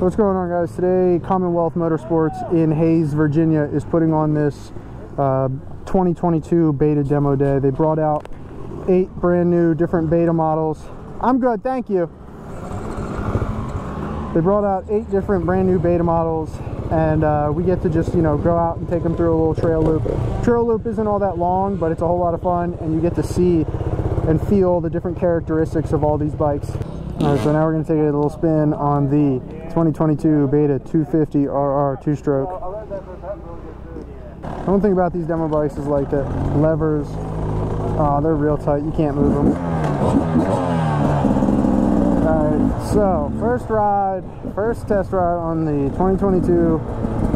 What's going on, guys? Today Commonwealth Motorsports in Hayes, Virginia is putting on this 2022 Beta Demo Day. They brought out 8 brand new different Beta models. I'm good, thank you. They brought out 8 different brand new Beta models, and we get to just, you know, go out and take them through a little trail loop. Trail loop isn't all that long, but it's a whole lot of fun, and you get to see and feel the different characteristics of all these bikes. All right, so now we're going to take a little spin on the 2022 Beta 250RR two-stroke. The one thing about these demo bikes is like the levers, they're real tight, you can't move them. All right, so first test ride on the 2022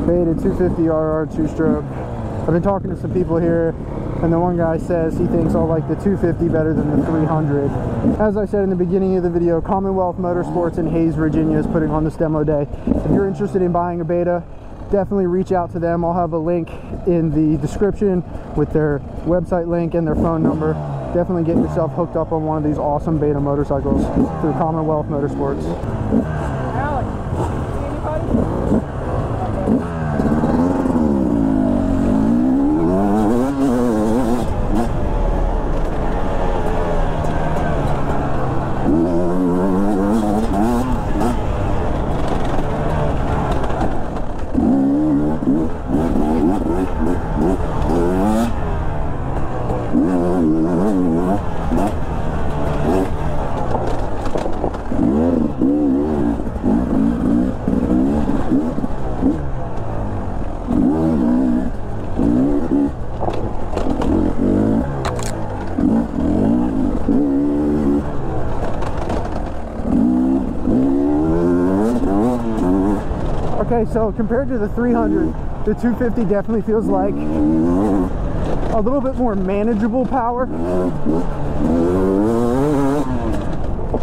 Beta 250RR two-stroke. I've been talking to some people here, and the one guy says he thinks I'll like the 250 better than the 300. As I said in the beginning of the video, Commonwealth Motorsports in Hayes, Virginia is putting on this demo day. If you're interested in buying a Beta, definitely reach out to them. I'll have a link in the description with their website link and their phone number. Definitely get yourself hooked up on one of these awesome Beta motorcycles through Commonwealth Motorsports. Alex, okay, so compared to the 300, the 250 definitely feels like a little bit more manageable power.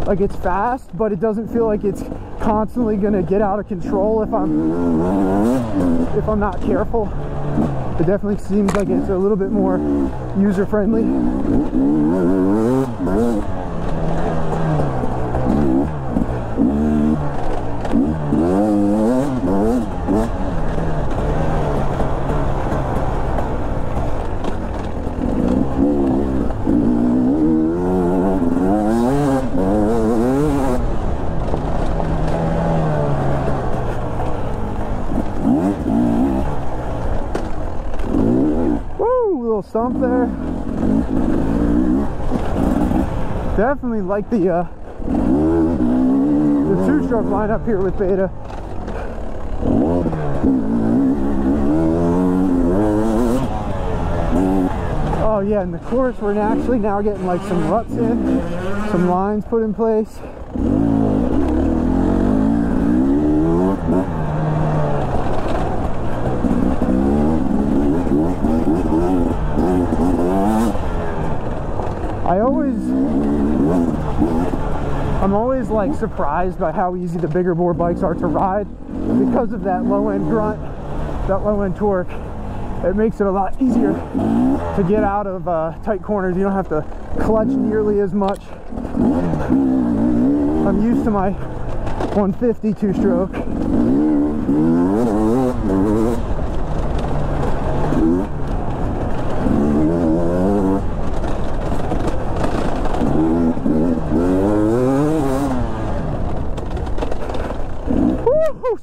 Like, it's fast, but it doesn't feel like it's constantly gonna get out of control if I'm not careful. It definitely seems like it's a little bit more user-friendly. Stump there. Definitely like the two-stroke line up here with Beta. Oh yeah, in the course we're actually now getting like some ruts in, some lines put in place. I'm always like surprised by how easy the bigger bore bikes are to ride because of that low end grunt, that low end torque. It makes it a lot easier to get out of tight corners. You don't have to clutch nearly as much. I'm used to my 150 two-stroke.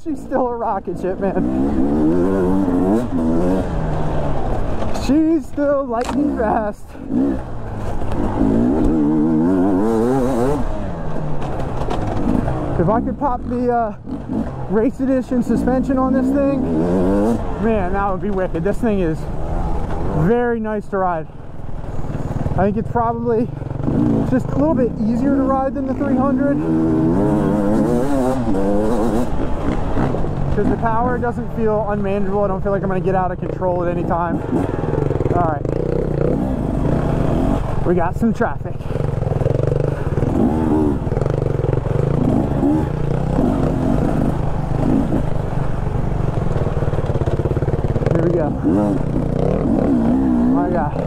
She's still a rocket ship, man. She's still lightning fast. If I could pop the race edition suspension on this thing, man, that would be wicked. This thing is very nice to ride. I think it's probably just a little bit easier to ride than the 300. Because the power doesn't feel unmanageable. I don't feel like I'm going to get out of control at any time. All right. We got some traffic. Here we go. Oh my God.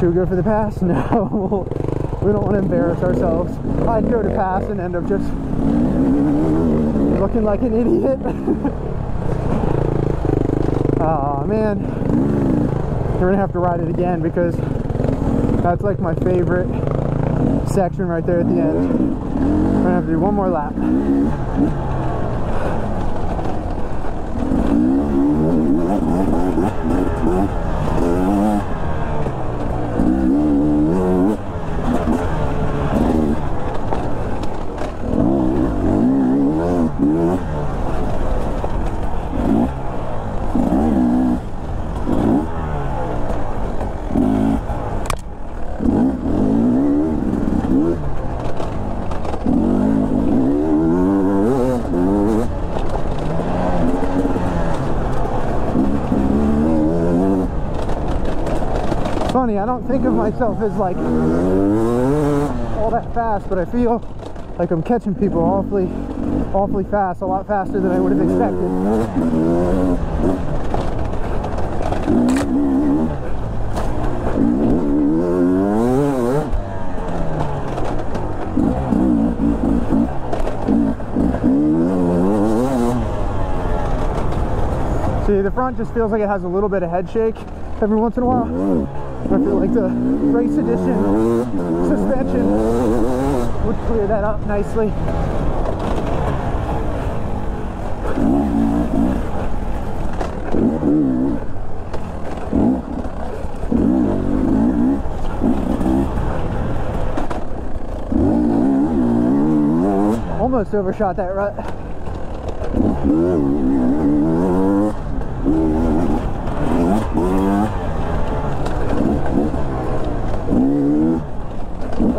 Should we go for the pass? No. We don't want to embarrass ourselves. I'd go to pass and end up just I'm looking like an idiot. Oh man, we're gonna have to ride it again because that's like my favorite section right there at the end. We're gonna have to do one more lap. I don't think of myself as like all that fast, but I feel like I'm catching people awfully fast, a lot faster than I would have expected. See, the front just feels like it has a little bit of head shake every once in a while. I feel like the race edition suspension would clear that up nicely. Almost overshot that rut.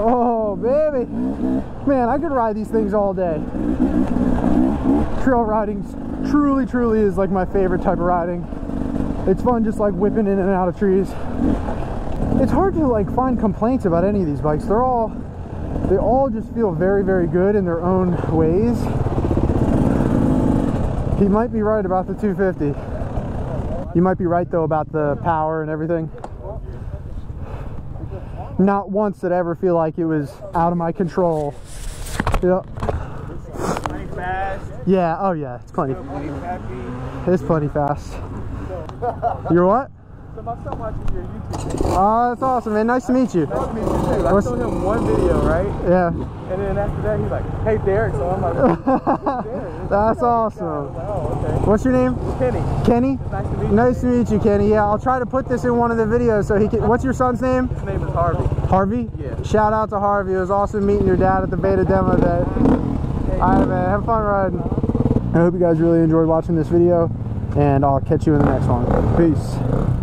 Oh baby, man, I could ride these things all day. Trail riding truly is like my favorite type of riding. It's fun just like whipping in and out of trees. It's hard to like find complaints about any of these bikes. They all just feel very good in their own ways. He might be right about the 250. You might be right though about the power and everything. Not once did I ever feel like it was out of my control. Yep. It's plenty fast. Yeah, oh yeah, it's plenty. It's plenty fast. You're what? So my son watches your YouTube video. Oh, that's awesome, man. Nice to meet you. Nice to meet you too. I showed him one video, right? Yeah. And then after that, he's like, hey, Derek. So I'm like, hey, Derek. That's awesome. Like, oh, okay. What's your name? Kenny. Kenny? Nice to meet you. Nice to meet you, Kenny. Yeah, I'll try to put this in one of the videos so he can. What's your son's name? His name is Harvey. Harvey? Yeah. Shout out to Harvey. It was awesome meeting your dad at the beta demo day. Hey, all right, man. Have fun riding. I hope you guys really enjoyed watching this video, and I'll catch you in the next one. Peace.